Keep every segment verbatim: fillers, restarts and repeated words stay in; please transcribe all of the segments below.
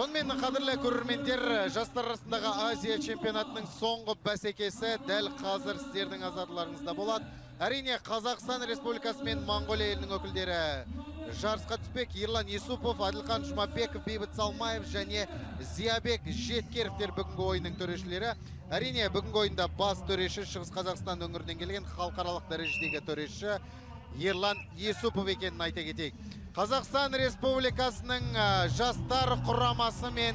Сонымен қадірлі көрермендер, жастар арасындағы Азия чемпионатының соңғы бәсекесі дәл қазір сіздердің назарларыңызда болады. Әрине, Қазақстан Республикасы мен Моңғолия елінің өкілдері жарысқа түспек. Ерлан Юсупов, Адылхан Жұмабеков, Бейбіт Салмаев және Зиябек Жеткеровтер бүгінгі ойынның төрешілері. Әрине, бүгінгі ойында бас төреші Шығыс Қазақстан өңірінен келген халықаралық дәрежедегі төреші Ерлан Юсупов екенін айта кетейік. Қазақстан Республикасының жастар құрамасы мен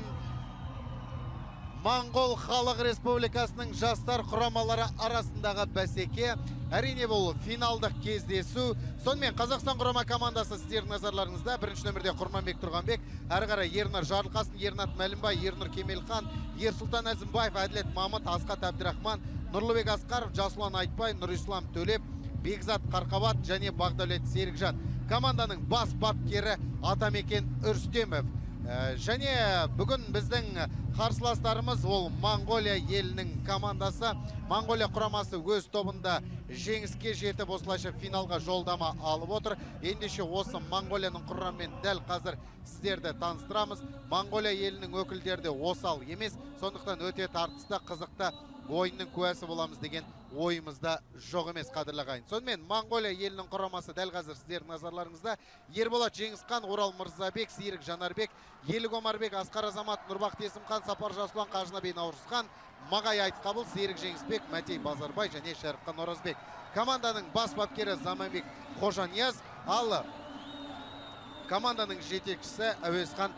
Моңғол Халық Республикасының жастар құрамалары арасындағы бәсеке, әрине бұл финалдық кездесу. Сонымен Қазақстан құрама командасы сіздердің назарларыңызда. Бірінші нөмірде Құрманбек Тұрғанбек, әрі қарай Ернар Жарылқасын, Ернат Мәлімбай, Ернұр Кемелхан, Ерсултан Әзімбаев, Әділет Мамыт, Асқат Әбдірахман, Нұрлыбек Асқаров, Жасұлан Айтбай, Нұрислам Төлеп, Бекзат Қарқабат және Бағдәулет Серікжан. Команданың бас бапкері Атамекен Үрстемов. Және бүгін біздің қарсыластарымыз ол Моңғолия елінің командасы. Моңғолия құрамасы өз тобында жеңіске жетіп, осылайша финалға жолдама алып отыр. Ендеше осы Моңғолияның құрамымен дәл қазір сіздерді таныстырамыз. Моңғолия елінің өкілдері де осал емес, сондықтан өте тартысты, қызықты ойынның куәсі боламыз деген ойымызда жоқ емес, қадірлі қайын. Сонымен Моңғолия елінің құрамасы дәл қазір сіздердің назарларыңызда. Ерболат Жеңісқан, Орал Мырзабек, Серік Жанарбек, Елік Омарбек, Асқар Азамат, Нұрбақ Тесімқан, Сапар Жасұлан, Қажынабей Наурысқан, Мағай Айтқабыл, Серік Жеңісбек, Мәтей Базарбай және Шәріпқан Оразбек. Команданың бас бапкері Заманбек Қожанияз, ал команданың жетекшісі Әуесхан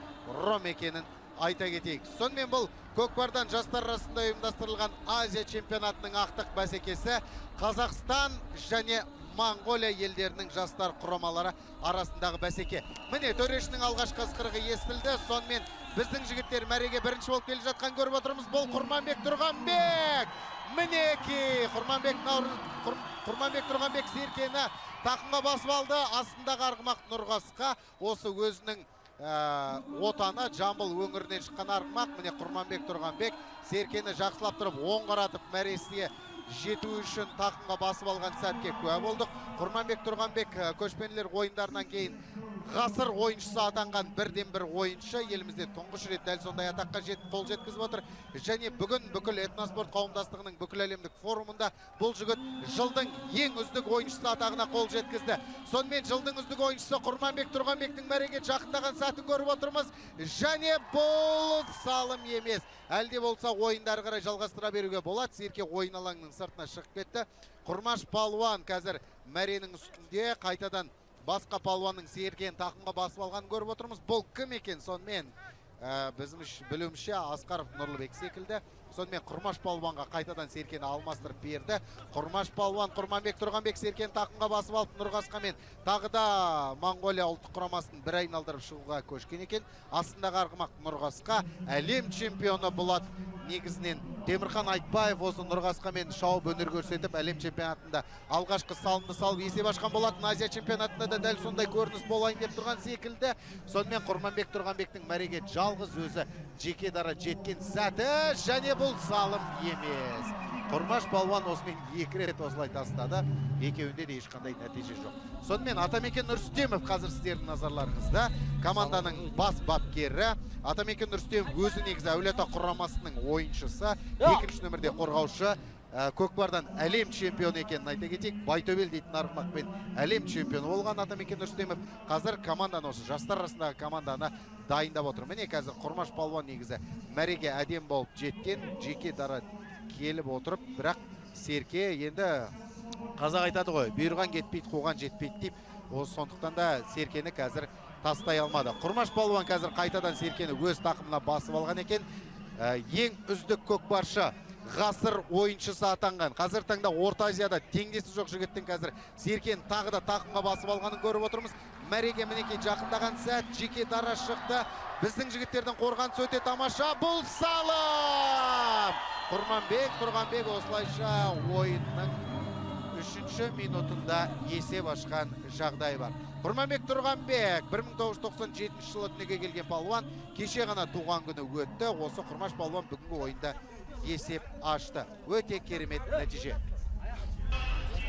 Ром екенін айта кетейік. Сонымен бұл көкпардан жастар арасында ұйымдастырылған Азия чемпионатының ақтық бәсекесі, Қазақстан және Моңғолия елдерінің жастар құрамалары арасындағы бәсеке. Міне, төрешінің алғашқы ысқырығы естілді. Сонымен біздің жігіттер мәреге бірінші болып келе жатқан көріп отырмыз. Бұл Құрманбек Тұрғанбек. Мінеки Құрманбек Құрманбек Тұрғанбек серкені тақымға басып алды. Астындағы арғымақ Нұрғасқа, осы өзінің отаны Жамбыл өңірінен шыққан арғымақ. Міне Құрманбек Тұрғанбек серкені жақсылап тұрып оң қаратып мәресіне жету үшін тақымға басып алған сәтке куә болдық. Құрманбек Тұрғанбек көшпенілер ойындарынан кейін ғасыр ойыншысы атанған бірден бір ойыншы, елімізде тұңғыш рет дәл сондай атаққа қол жеткізіп отыр. Және бүгін бүкіл этноспорт қауымдастығының бүкіл әлемдік форумында бұл жігіт жылдың ең үздік ойыншысы атағына қол жеткізді. Сонымен жылдың үздік ойыншысы Құрманбек Тұрғанбектің мәреге жақындаған сәтін көріп отырмыз. Және бұл салым емес. Әлде болса ойындар қарай жалғастыра беруге болады. Серке ойын алаңының сыртына шығып кетті. Құрмаш Палуан қазір мәренің үстінде, қайтадан басқа палуанның серген тақымға басып алған көріп отырмыз. Бұл кім екен? Сонымен біздің білімше Асқаров Нұрлыбек секілді. Сонымен Құрмаш Палуанға қайтадан серкені алмастырып берді. Құрмаш Палуан, Құрманбек Тұрғанбек серкені тақымға басып алып Нұрғасқамен тағы да Моңғолия ұлттық құрамасын бір айналдырып шығуға көшкен екен. Астындағы арғымақ Нұрғасқа, әлем чемпионы болады. Негізінен Темірхан Айтбаев осы Нұрғасқамен шауып өнер көрсетіп, әлем чемпионатында алғашқы салымды салып есеп ашқан болатын. Азия чемпионатында да дәл сондай көрініс болайын деп тұрған секілді. Сонымен Құрманбек Тұрғанбектің мәреге жалғыз өзі жеке дара жеткен сәті, және бұл салым емес. Құрмаш Балуан осымен екі рет осылай тастады, екеуінде де ешқандай нәтиже жоқ. Сонымен Атамекен Үрстемов қазір сіздердің назарларыңызда, команданың бас бапкері. Атамекен Үрстемов өзі негізі Әулиеата құрамасының ойыншысы, екінші нөмірде қорғаушы, көкпардан әлем чемпионы екенін айта кетейік. Байтөбел дейтін арғымақпен әлем чемпионы болған Атамекен Үрстемов қазір команданы, осы жастар арасындағы команданы дайындап отыр. Міне қазір Құрмаш Балуан негізі мәреге әдем болып жеткен, жеке дара келіп отырып, бірақ серке енді қазақ айтады ғой, бұйырған кетпейді, қуған жетпейді деп, сондықтан да серкені қазір тастай алмады. Құрмаш Балуан қазір қайтадан серкені өз тақымына басып алған екен. Ең үздік көкпаршы, ғасыр ойыншысы атанған, қазір таңда Орта Азияда теңдесі жоқ жігіттің қазір серкені тағы да тақымға басып алғанын көріп отырмыз. Мәреге мінекей жақындаған сәт, жеке дара шықты. Біздің жігіттердің қорғанысы өте тамаша. Бұл салым! Құрманбек Тұрғанбек осылайша ойынның үшінші минутында есеп ашқан жағдай бар. Құрманбек Тұрғанбек бір мың тоғыз жүз тоқсан жетінші жылы дүниеге келген палуан, кеше ғана туған күні өтті. Осы Құрмаш Палуан бүгінгі ойында есеп ашты. Өте керемет нәтиже.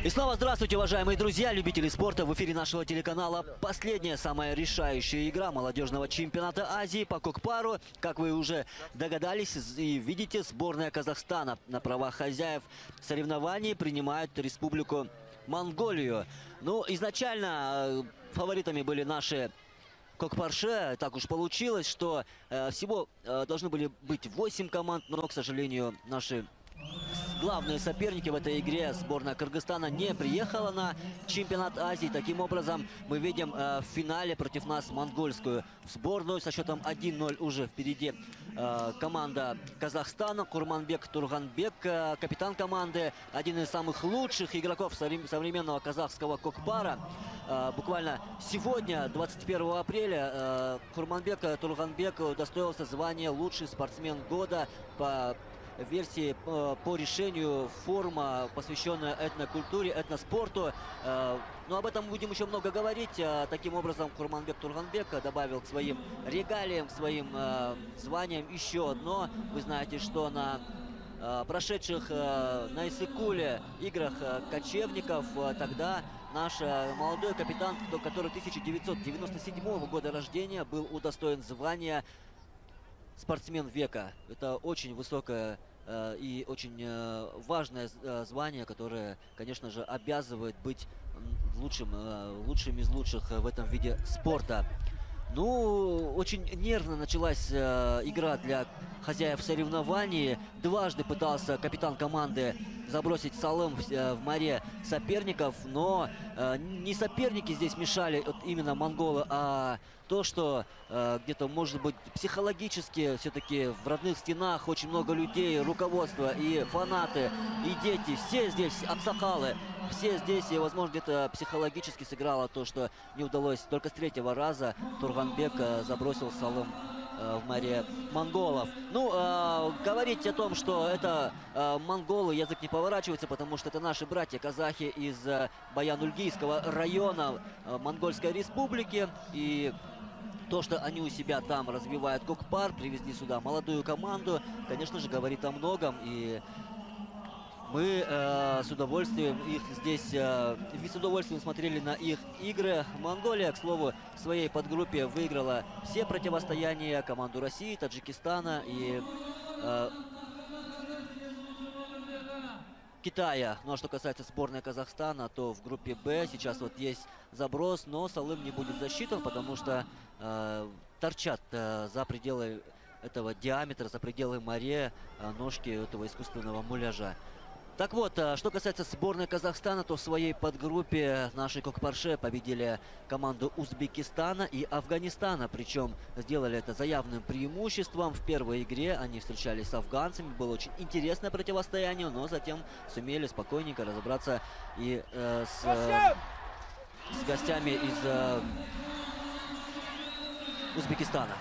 И снова здравствуйте, уважаемые друзья, любители спорта. В эфире нашего телеканала последняя, самая решающая игра молодежного чемпионата Азии по кокпару. Как вы уже догадались и видите, сборная Казахстана на правах хозяев соревнований принимает республику Монголию. Ну, изначально фаворитами были наши кокпарши. Так уж получилось, что всего должны были быть восемь команд, но, к сожалению, наши главные соперники в этой игре, сборная Кыргызстана, не приехала на чемпионат Азии. Таким образом, мы видим э, в финале против нас монгольскую сборную. Со счетом один ноль уже впереди э, команда Казахстана. Курманбек Турганбек, э, капитан команды, один из самых лучших игроков современного казахского кокпара. Э, буквально сегодня, двадцать первого апреля, э, Курманбек Турганбек удостоился звания лучший спортсмен года по версии по решению форума, посвященная этнокультуре, этноспорту. Но об этом будем еще много говорить. Таким образом, Курманбек Турганбек добавил к своим регалиям, к своим званиям еще одно. Вы знаете, что на прошедших на Иссыкуле играх кочевников тогда наш молодой капитан, который тысяча девятьсот девяносто седьмого года рождения, был удостоен звания спортсмен века. Это очень высокое э, и очень э, важное звание, которое, конечно же, обязывает быть лучшим, э, лучшим из лучших в этом виде спорта. Ну, очень нервно началась э, игра для хозяев соревнований. Дважды пытался капитан команды забросить салым в, э, в море соперников, но э, не соперники здесь мешали, вот именно монголы, а то, что э, где-то, может быть, психологически все-таки в родных стенах очень много людей, руководство и фанаты, и дети, все здесь аксакалы, все здесь, и, возможно, где-то психологически сыграло то, что не удалось. Только с третьего раза Турганбек э, забросил салым в море монголов. Ну, э, говорить о том, что это э, монголы, язык не поворачивается, потому что это наши братья-казахи из э, Баян-Ульгийского района э, Монгольской республики. И то, что они у себя там развивают кокпар, привезли сюда молодую команду, конечно же, говорит о многом. И мы э, с удовольствием их здесь, э, с удовольствием смотрели на их игры. Монголия, к слову, в своей подгруппе выиграла все противостояния: команду России, Таджикистана и э, Китая. Ну а что касается сборной Казахстана, то в группе Б сейчас вот есть заброс, но салым не будет засчитан, потому что э, торчат э, за пределы этого диаметра, за пределы моря э, ножки этого искусственного муляжа. Так вот, что касается сборной Казахстана, то в своей подгруппе наши кокпарши победили команду Узбекистана и Афганистана. Причем сделали это за явным преимуществом. В первой игре они встречались с афганцами. Было очень интересное противостояние, но затем сумели спокойненько разобраться и э, с, э, с гостями из э, Узбекистана.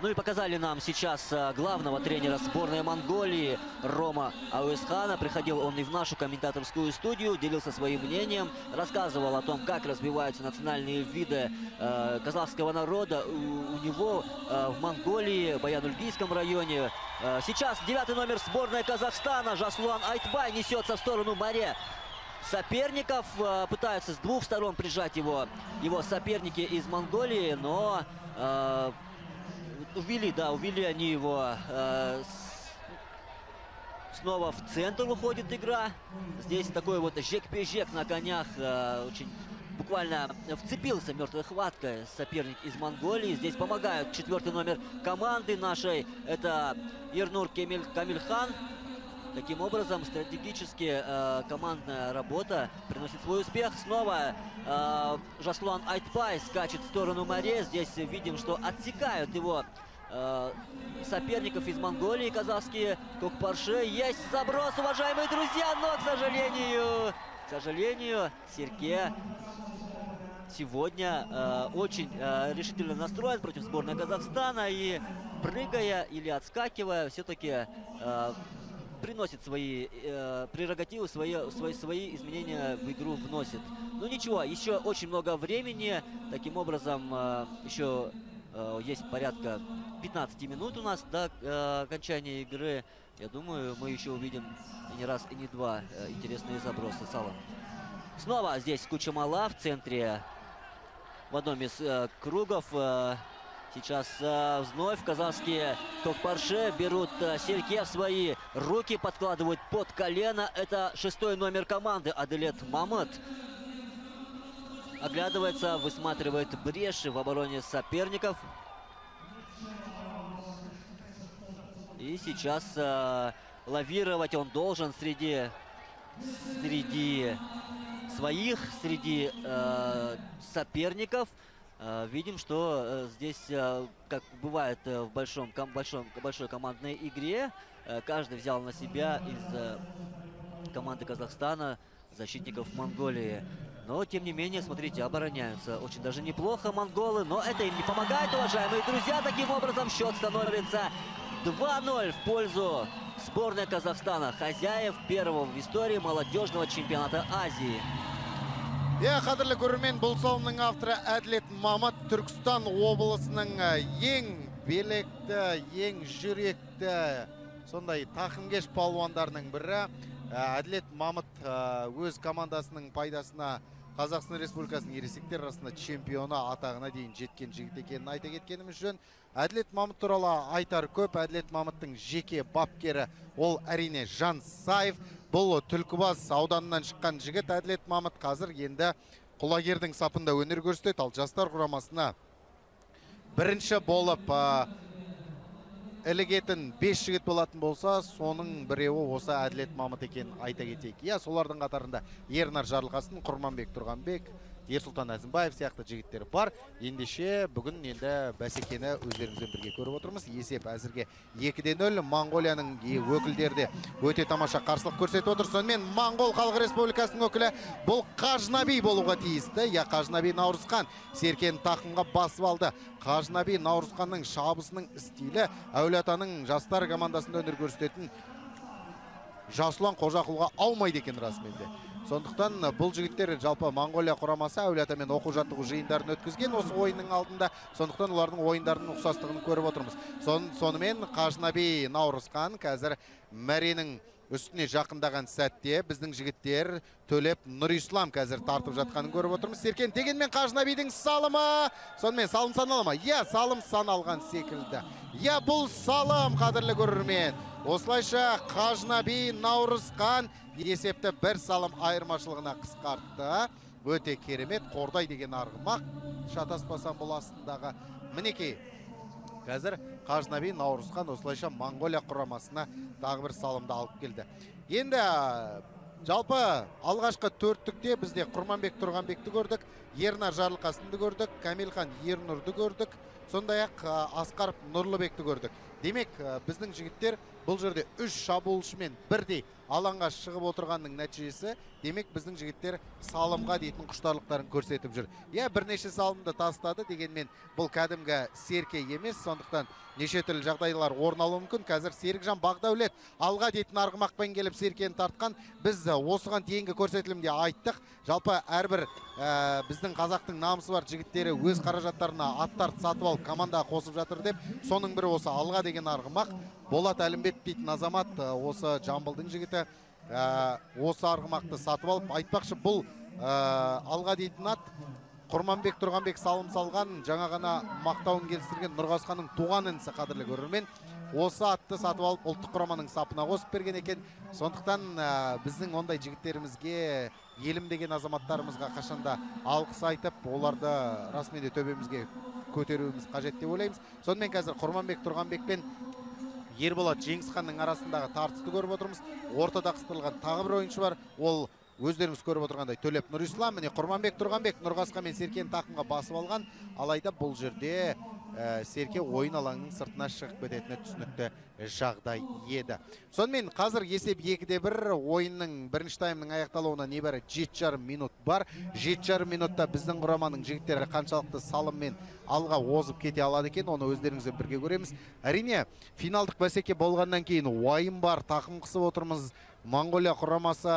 Ну и показали нам сейчас главного тренера сборной Монголии Рома Ауэсхана. Приходил он и в нашу комментаторскую студию, делился своим мнением, рассказывал о том, как развиваются национальные виды э, казахского народа у, у него э, в Монголии, в Баян-Ульгийском районе. Э, сейчас девятый номер сборной Казахстана Жасулан Айтбай несется в сторону моря соперников. Э, пытаются с двух сторон прижать его, его соперники из Монголии, но... Э, Увели, да, увели они его. Э, с... Снова в центр выходит игра. Здесь такой вот жек-пежек на конях. Э, очень буквально вцепился мертвой хваткой соперник из Монголии. Здесь помогают четвертый номер команды нашей. Это Ернур Кемель, Камильхан. Таким образом, стратегически э, командная работа приносит свой успех. Снова э, Жасулан Айтбай скачет в сторону моря. Здесь видим, что отсекают его э, соперников из Монголии, казахские кокпарши. Есть заброс, уважаемые друзья, но, к сожалению, к сожалению, Сергей сегодня э, очень э, решительно настроен против сборной Казахстана. И прыгая или отскакивая, все-таки... Э, приносит свои э, прерогативы, свои, свои, свои изменения в игру вносит. Ну ничего, еще очень много времени. Таким образом, э, еще э, есть порядка пятнадцати минут у нас до э, окончания игры. Я думаю, мы еще увидим не раз и не два э, интересные забросы Салом. Снова здесь Кучамала в центре, в одном из э, кругов. Э, Сейчас а, вновь казахские Токпарше берут а, Серге в свои руки, подкладывают под колено. Это шестой номер команды Аделет Мамыт. Оглядывается, высматривает бреши в обороне соперников. И сейчас а, лавировать он должен среди, среди своих, среди а, соперников. Видим, что здесь, как бывает в большом, большом, большой командной игре, каждый взял на себя из команды Казахстана защитников Монголии. Но, тем не менее, смотрите, обороняются очень даже неплохо монголы, но это им не помогает, уважаемые друзья. Таким образом, счет становится два ноль в пользу сборной Казахстана, хозяев первого в истории молодежного чемпионата Азии. Я қадірлі көрермен, бұл сауымның авторы Әділет Мамыт, Түркістан облысының ең белекті, ең жүректі, сондай тақымгеш палуандарының бірі. Әділет Мамыт өз командасының пайдасына Қазақстан Республикасының ересектер арасында чемпиона атағына дейін жеткен жігіт екенін айта кеткеніміз жөн. Әділет Мамыт туралы айтар көп. Әділет Мамыттың жеке бапкері ол әрине Жансаев. Бұл Түлкібас ауданынан шыққан жігіт Әділет Мамыт қазір енді құлагердің сапында өнер көрсетеді. Ал жастар құрамасына бірінші болып ілігетін бес жігіт болатын болса, соның біреуі осы Әділет Мамыт екенін айта кетейік. Иә, солардың қатарында Ернар Жарылқасын, Құрманбек Тұрғанбек, Ерсұлтан Әзімбаев сияқты жігіттер бар. Ендеше бүгін енді бәсекені өздеріңізбен бірге көріп отырмыз. Есеп әзірге екіде нөл. Монголияның өкілдері де өте тамаша қарсылық көрсетіп отыр. Сонымен Моңғол Халық Республикасының өкілі бұл Қажынаби болуға тиісті. Я Қажынаби Наурызхан Серкен тақымға басып алды. Қажынаби Наурызханның шабысының стилі Әулиятаның жастар командасында өнер көрсететін Жасұлан Қожақұлға аумайды екен расымен де. Сондықтан бұл жігіттер жалпы Монголия құрамасы Әулиятамен оқу-жаттығу жиындарын өткізген осы ойынның алдында. Сондықтан олардың ойындарының ұқсастығын көріп отырмыз. Сон, сонымен Қажынаби Наурызхан қазір мәренің үстіне жақындаған сәтте біздің жігіттер Төлеп Нұрислам қазір тартып жатқанын көріп отырмыз. Серкен дегенмен Қажынабидің салымы, сонымен салым санала ма? Иә, салым саналған секілді. Иә, бұл салым, қадірлі көрермен. Осылайша Қажынаби Наурызхан есепті бір салым айырмашылығына қысқартты. Өте керемет, қордай деген арғымақ, шатаспасам бұл астындағы мінекей. Қазір Қажынаби Наурызхан осылайша Монголия құрамасына тағы бір салымды алып келді. Енді жалпы алғашқы төрттікте бізде Құрманбек Тұрғанбекті көрдік, Ернар Жарылқасынды көрдік, Камилхан Ернұрды көрдік, сондай-ақ Асқар Нұрлыбекті көрдік. Демек, біздің жігіттер бұл жерде үш шабуылшымен бірдей алаңға шығып отырғанның нәтижесі. Демек, біздің жігіттер салымға дейтін құштарлықтарын көрсетіп жүр. Е, бірнеше салымды тастады, дегенмен бұл кәдімгі серке емес, сондықтан неше түрлі жағдайлар орын алуы мүмкін. Қазір Серікжан Бағдаулет алға дейтін арғымақпен келіп серкені тартқан. Біз осыған дейінгі көрсетілімде айттық. Жалпы әрбір ә, біздің қазақтың намысы бар жігіттері өз қаражаттарына аттарды сатып алып командаға қосып жатыр деп. Соның бірі осы алға деген арғымақ. Болат Әлімбет дейтін азамат, осы Жамбылдың жігіті, осы арғымақты сатып алып. Айтпақшы, бұл алға дейтін ат Құрманбек Тұрғанбек салым салған, жаңа ғана мақтауын келістірген Нұрғасханның туған інісі, қадірлі көрермен. Осы атты сатып алып ұлттық құраманың сапына қосып берген екен. Сондықтан біздің ондай жігіттерімізге, елім деген азаматтарымызға қашанда алғыс айтып, оларды расымен де төбемізге көтеруіміз қажет деп ойлаймыз. Сонымен қазір Құрманбек Тұрғанбек пен Ерболат Жеңісханның арасындағы тартысты көріп отырмыз. Ортада қыстырылған тағы бір ойыншы бар. Ол өздеріміз көріп отырғандай Төлеп Нұрислам. Міне Құрманбек Тұрғанбек Нұрғасқа мен Серкен тақымға басып алған. Алайда бұл жерде ә, Серке ойын алаңының сыртына шығып кететіні түсінікті жағдай еді. Сонымен қазір есеп екіде бір. Ойынның бірінші таймның аяқталуына небәрі жеті жарым минут бар. жеті жарым минутта біздің құраманың жігіттері қаншалықты салыммен алға озып кете алады екен, оны өздеріңізбен бірге көреміз. Әрине, финалдық бәсеке болғаннан кейін уайым бар, тақым қысып отырмыз. Монголия құрамасы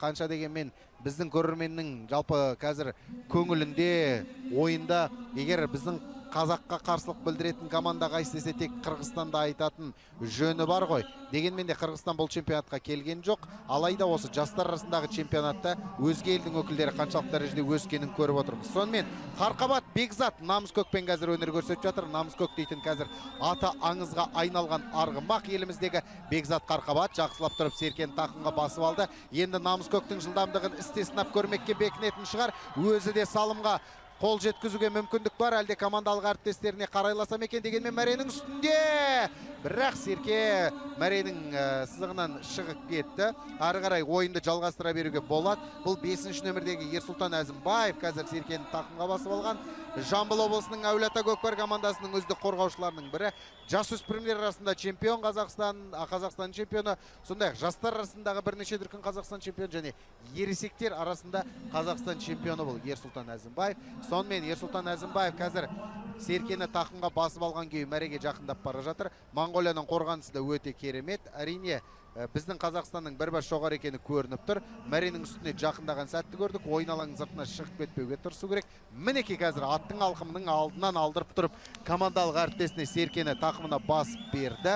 қанша дегенмен біздің көрерменнің жалпы қазір көңілінде, ойында, егер біздің Қазаққа қарсылық білдіретін команда қайсы десе, тек Қырғызстанда айтатын жөні бар ғой. Дегенмен де Қырғызстан бұл чемпионатқа келген жоқ. Алайда осы жастар арасындағы чемпионатта өзге елдің өкілдері қаншалық дәрежеде өскенін көріп отырмыз. Сонымен Қарқабат Бекзат Намыскөкпен қазір өнер көрсетіп жатыр. Намыскөк дейтін қазір аты аңызға айналған арғымақ еліміздегі Бекзат Қарқабат жақсылап тұрып серкен тақымға басып алды. Енді Намыскөктің жылдамдығын істесінап көрмекке бекінетін шығар. Өзі де салымға қол жеткізуге мүмкіндік бар, әлде командалық әріптестеріне қарайласам екен дегенмен Мәрейнің үстінде. Бірақ серке Мәрейнің сызығынан шығып кетті. Ары қарай ойынды жалғастыра беруге болады. Бұл бесінші нөмірдегі Ерсултан Әзімбаев қазір серкені тақымға басып алған. Жамбыл облысының Әулиеата Көкпар командасының үздік қорғаушыларының бірі. Жасөспірімдер арасында чемпион Қазақстан, Қазақстан чемпионы, сондай-ақ жастар арасындағы бірнеше дүркін Қазақстан чемпионы және ересектер арасында Қазақстан чемпионы бұл Ерсултан Әзімбаев. Сонымен Ерсултан Әзімбаев қазір серкені тақымға басып алған күйі мәреге жақындап бара жатыр. Моңғолияның қорғанысы да өте керемет. Әрине, біздің Қазақстанның бір бас жоғары екені көрініп тұр. Мәренің үстіне жақындаған сәтті көрдік. Ойын алаңының сыртына шығып кетпеуге тұрсу керек. Мінеке қазір аттың алқымының алдынан алдырып тұрып, командалық әріптесіне серкені тақымына басып берді.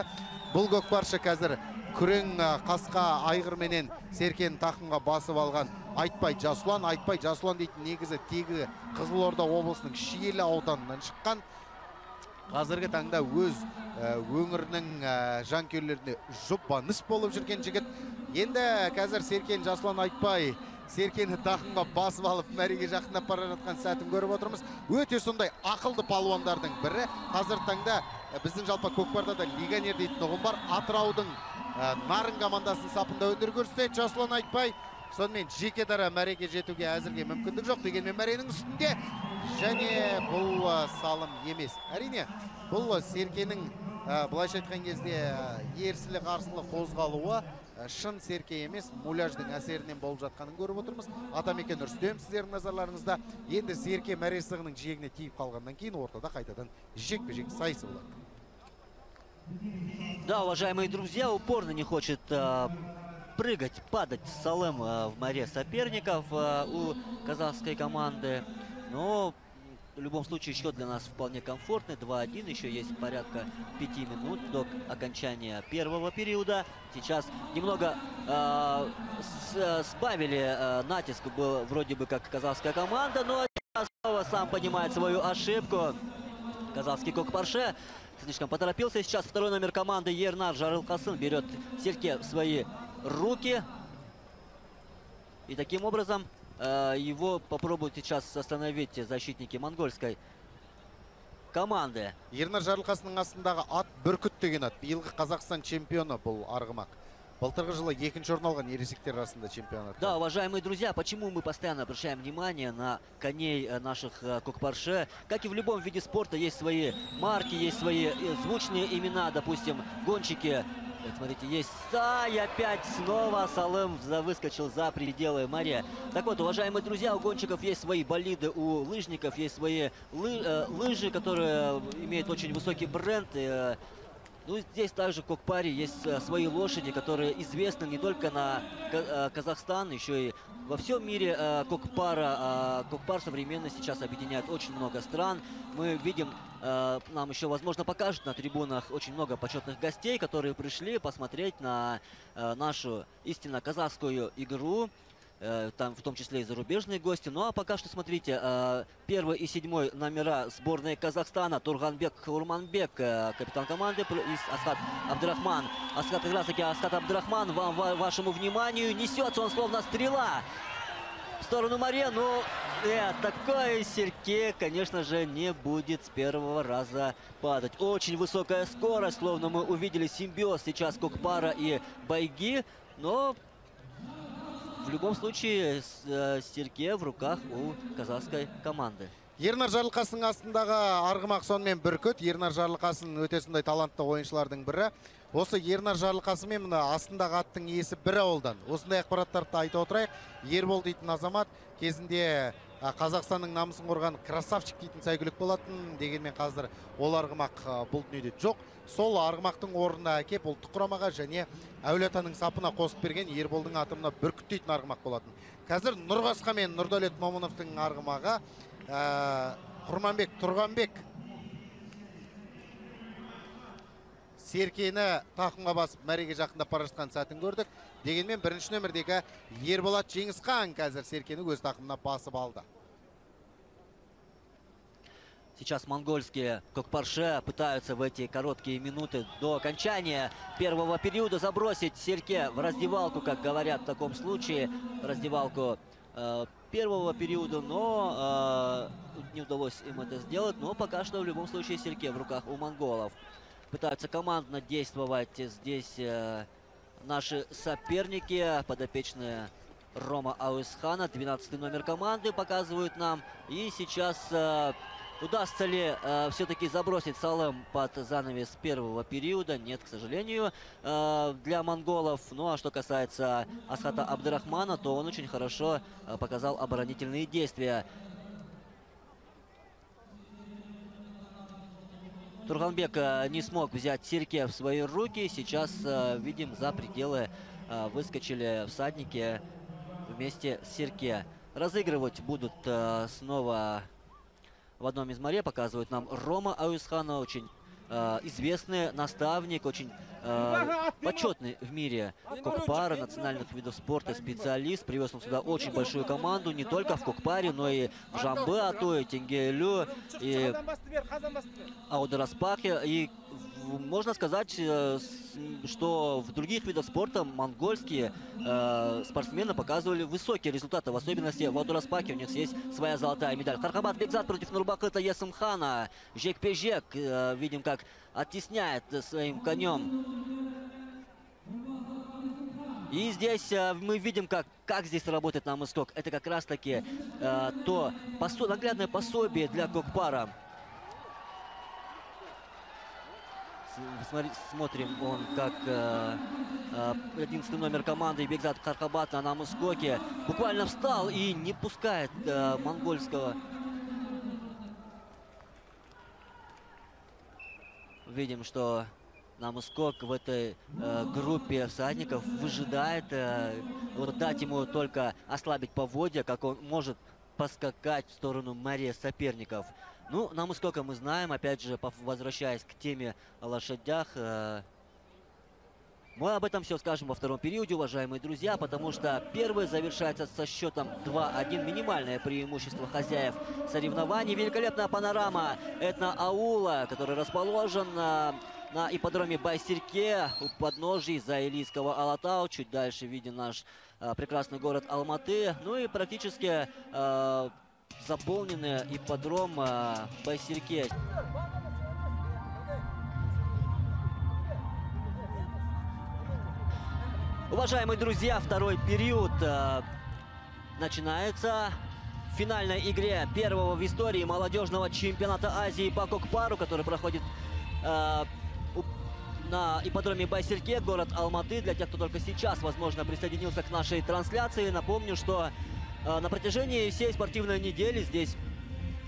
Бұл көкпаршы қазір күрең қасқа айғырменен серкені тақымға басып алған Айтбай Жасұлан. Айтбай Жасұлан дейтін негізі тегі Қызылорда облысының Шиелі ауданынан шыққан. Қазіргі таңда өз өңірінің жанкүйерлеріне жұбаныш болып жүрген жігіт. Енді қазір серкен Жасұлан Айтбай серкені тақымға басып алып мәреге жақындап бара жатқан сәтін көріп отырмыз. Өте сондай ақылды палуандардың бірі. Қазіргі таңда біздің жалпы көкпарда да легионер дейтін ұғым бар. Атыраудың Нарын командасының сапында өнер көрсетеді Жасұлан Айтбай. Сонымен жеке дара мәреге жетуге әзірге мүмкіндік жоқ. Дегенмен мәренің үстінде және бұл салым емес. Әрине, бұл серкенің былайша айтқан кезде ерсілі қарсылы қозғалуы шын серке емес, муляждың әсерінен болып жатқанын көріп отырмыз. Атамекен Рүстем, сіздердің назарларыңызда. Енді серке мәре сығының жиегіне тиіп қалғаннан кейін ортада қайтадан жекпе-жек сайысы болады. Да, уважаемые друзья, упорно не хочет э, прыгать, падать салым э, в море соперников э, у казахской команды. Но в любом случае счет для нас вполне комфортный. два один, еще есть порядка пяти минут до окончания первого периода. Сейчас немного э, с, сбавили э, натиск, был вроде бы как казахская команда, но снова сам понимает свою ошибку. Казахский кокпарше слишком поторопился. Сейчас второй номер команды Ернар Жарылқасын берет серке в свои руки. И таким образом э, его попробуют сейчас остановить защитники монгольской команды. Ернар Жарылқасының астындағы ат бүркіт деген ат. Биылғы Қазақстан чемпионы был арғымақ. Полторы жылы екінші орын алған ересектер арасында чемпионат. Да, уважаемые друзья, почему мы постоянно обращаем внимание на коней наших кокпарше? Как и в любом виде спорта, есть свои марки, есть свои звучные имена, допустим, гонщики. Вот, смотрите, есть... А, и опять снова салым выскочил за пределы моря. Так вот, уважаемые друзья, у гонщиков есть свои болиды, у лыжников есть свои лы... лыжи, которые имеют очень высокий бренд. Ну, здесь также в кокпаре есть а, свои лошади, которые известны не только на а, Казахстан, еще и во всем мире а, кокпара. А, кокпар современно сейчас объединяет очень много стран. Мы видим, а, нам еще, возможно, покажут на трибунах очень много почетных гостей, которые пришли посмотреть на а, нашу истинно казахскую игру. Там в том числе и зарубежные гости. Ну а пока что смотрите, первый и седьмой номера сборной Казахстана. Турганбек Урманбек, капитан команды, плюс Асхат Абдурахман. Асхат, как раз таки Асхат Абдурахман, вам, вашему вниманию, несется он словно стрела в сторону моря. Но э, такой серке, конечно же, не будет с первого раза падать. Очень высокая скорость, словно мы увидели симбиоз сейчас кокпара и байги. Но... В любом случае, серке в руках у казахской команды. Ернар Жарылқасының астындағы арғымақ сонымен бүркіт. Ернар Жарылқасын өтесінде талантты ойыншылардың бірі. Осы Ернар Жарылқасы мен астындағы аттың иесі бірі олдан. Осындай ақпараттарды айта отырайық. Ербол дейтін азамат кезінде Қазақстанның намысын қорған красавчик дейтін сәйгүлік болатын. Дегенмен қазір ол арғымақ бұл дүниеде жоқ. Сол арғымақтың орнына әкеп ұлттық құрамаға және Әулиеатаның сапына қосып берген Ерболдың атымына бүркіт дейтін арғымақ болатын. Қазір Нұрғасқа мен Нұрдәулет Момыновтың арғымағы Құрманбек Тұрғанбек Серкені тақымға басып, мәреге жақында парашытқан сәтін көрдік. Дегенмен бірінші нөмірдегі Ерболат Женгісхан қазір Серкені өз тақымына басып алды. Сейчас монгольские кокпарше пытаются в эти короткие минуты до окончания первого периода забросить Серке в раздевалку, как говорят в таком случае, раздевалку э, первого периода, но э, не удалось им это сделать. Но пока что в любом случае Серке в руках у монголов. Пытаются командно действовать здесь э, наши соперники, подопечные Рома Ауисхана, двенадцатый номер команды показывают нам. И сейчас... Э, Удастся ли э, все-таки забросить Салем под занавес первого периода? Нет, к сожалению, э, для монголов. Ну а что касается Асхата Абдурахмана, то он очень хорошо э, показал оборонительные действия. Турганбек э, не смог взять Серке в свои руки. Сейчас, э, видим, за пределы э, выскочили всадники вместе с Серке. Разыгрывать будут э, снова... В одном из морей показывают нам Рома Ауисхана, очень э, известный наставник, очень э, почетный в мире кокпара, национальных видов спорта, специалист. Привез он сюда очень большую команду, не только в кокпаре, но и в Жамбы-Ату, и Тенгейлю, и Аудараспахе. И можно сказать, что в других видах спорта монгольские э, спортсмены показывали высокие результаты. В особенности в Аудараспахе у них есть своя золотая медаль. Хархабат Бекзат против Нурбакыта Есымхана. Жекпе-жек. Э, видим, как оттесняет своим конем. И здесь э, мы видим, как, как здесь работает нам искок. Это как раз-таки э, то посо- наглядное пособие для кокпара. Смотрим, он как э, одиннадцатый номер команды Бекзат Кархабат на мускоке буквально встал и не пускает э, монгольского. Видим, что Намыскок в этой э, группе всадников выжидает. Э, вот дать ему только ослабить поводья, как он может поскакать в сторону моря соперников. Ну, нам и сколько мы знаем, опять же, возвращаясь к теме о лошадях, э, мы об этом все скажем во втором периоде, уважаемые друзья, потому что первый завершается со счетом два один, минимальное преимущество хозяев соревнований. Великолепная панорама этноаула, который расположен э, на ипподроме Байсерке у подножий Заилийского Алатау. Чуть дальше виден наш э, прекрасный город Алматы, ну и практически... Э, заполненный ипподром э, Байсерке. Уважаемые друзья, второй период э, начинается. В финальной игре первого в истории молодежного чемпионата Азии по кокпару, который проходит э, на ипподроме Байсерке, город Алматы. Для тех, кто только сейчас, возможно, присоединился к нашей трансляции, напомню, что на протяжении всей спортивной недели здесь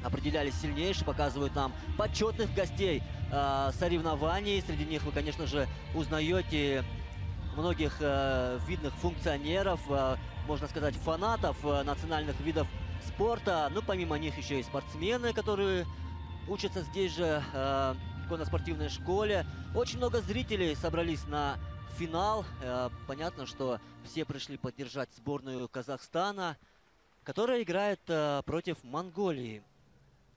определялись сильнейшие, показывают нам почетных гостей э, соревнований. Среди них вы, конечно же, узнаете многих э, видных функционеров, э, можно сказать, фанатов э, национальных видов спорта. Ну, помимо них еще и спортсмены, которые учатся здесь же э, в конно-спортивной школе. Очень много зрителей собрались на финал. Э, понятно, что все пришли поддержать сборную Казахстана, которая играет э, против Монголии.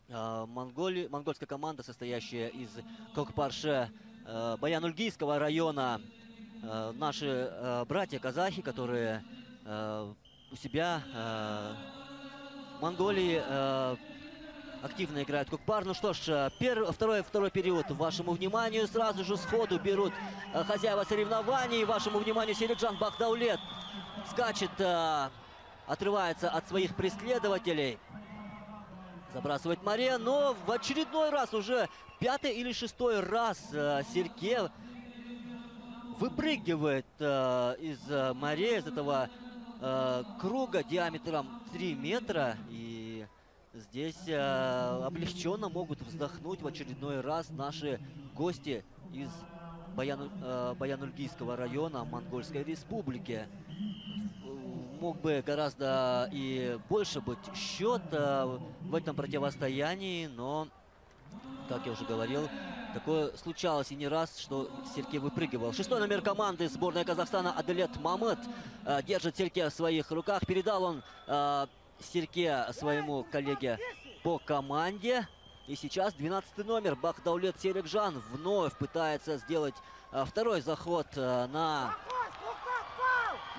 Э, Монголи, монгольская команда, состоящая из Кокпарше, э, Баян-Ульгийского района. Э, наши э, братья-казахи, которые э, у себя э, в Монголии э, активно играют кокпар. Ну что ж, первый, второй, второй период вашему вниманию. Сразу же сходу берут э, хозяева соревнований. Вашему вниманию Серикжан Бахдаулет скачет... Э, Отрывается от своих преследователей. Забрасывает море, но в очередной раз, уже пятый или шестой раз, э, Серке выпрыгивает э, из море, из этого э, круга диаметром три метра. И здесь э, облегченно могут вздохнуть в очередной раз наши гости из Баян, э, Баян-Ульгийского района Монгольской Республики. Мог бы гораздо и больше быть счет э, в этом противостоянии, но, как я уже говорил, Такое случалось и не раз, что Серке выпрыгивал. Шестой номер команды сборной Казахстана Аделет Мамыт э, держит Серке в своих руках. Передал он э, Серке своему коллеге по команде. И сейчас двенадцатый номер Бахдаулет Серикжан вновь пытается сделать э, второй заход э, на